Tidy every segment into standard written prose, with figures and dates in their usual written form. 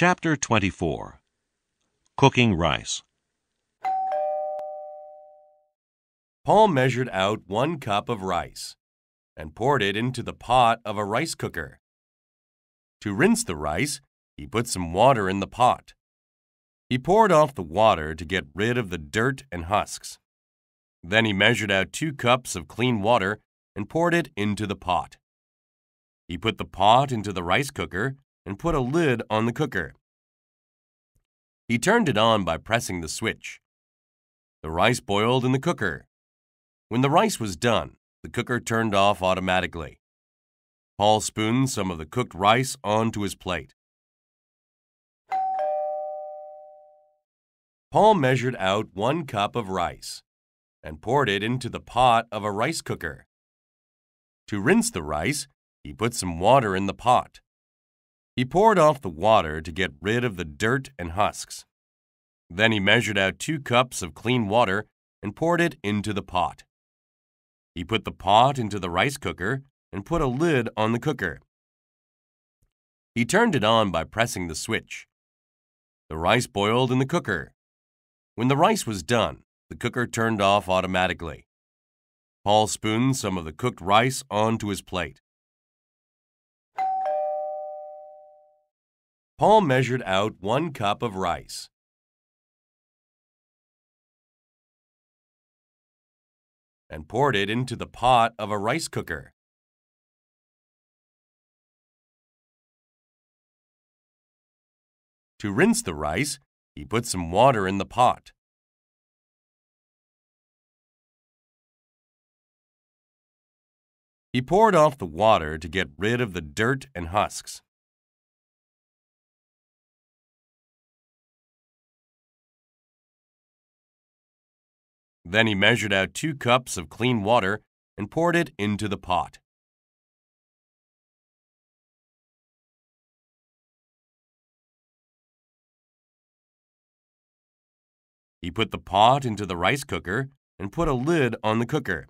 Chapter 24. Cooking Rice. Paul measured out 1 cup of rice and poured it into the pot of a rice cooker. To rinse the rice, he put some water in the pot. He poured off the water to get rid of the dirt and husks. Then he measured out 2 cups of clean water and poured it into the pot. He put the pot into the rice cooker and put a lid on the cooker. He turned it on by pressing the switch. The rice boiled in the cooker. When the rice was done, the cooker turned off automatically. Paul spooned some of the cooked rice onto his plate. Paul measured out 1 cup of rice and poured it into the pot of a rice cooker. To rinse the rice, he put some water in the pot. He poured off the water to get rid of the dirt and husks. Then he measured out 2 cups of clean water and poured it into the pot. He put the pot into the rice cooker and put a lid on the cooker. He turned it on by pressing the switch. The rice boiled in the cooker. When the rice was done, the cooker turned off automatically. Paul spooned some of the cooked rice onto his plate. Paul measured out 1 cup of rice. And poured it into the pot of a rice cooker. To rinse the rice, he put some water in the pot. He poured off the water to get rid of the dirt and husks. Then he measured out 2 cups of clean water and poured it into the pot. He put the pot into the rice cooker and put a lid on the cooker.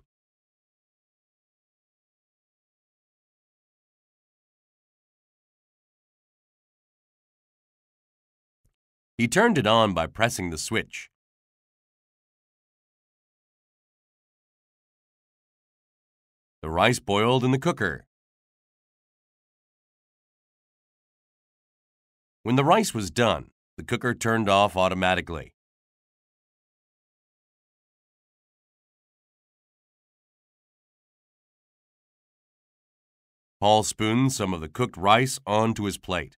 He turned it on by pressing the switch. The rice boiled in the cooker. When the rice was done, the cooker turned off automatically. Paul spooned some of the cooked rice onto his plate.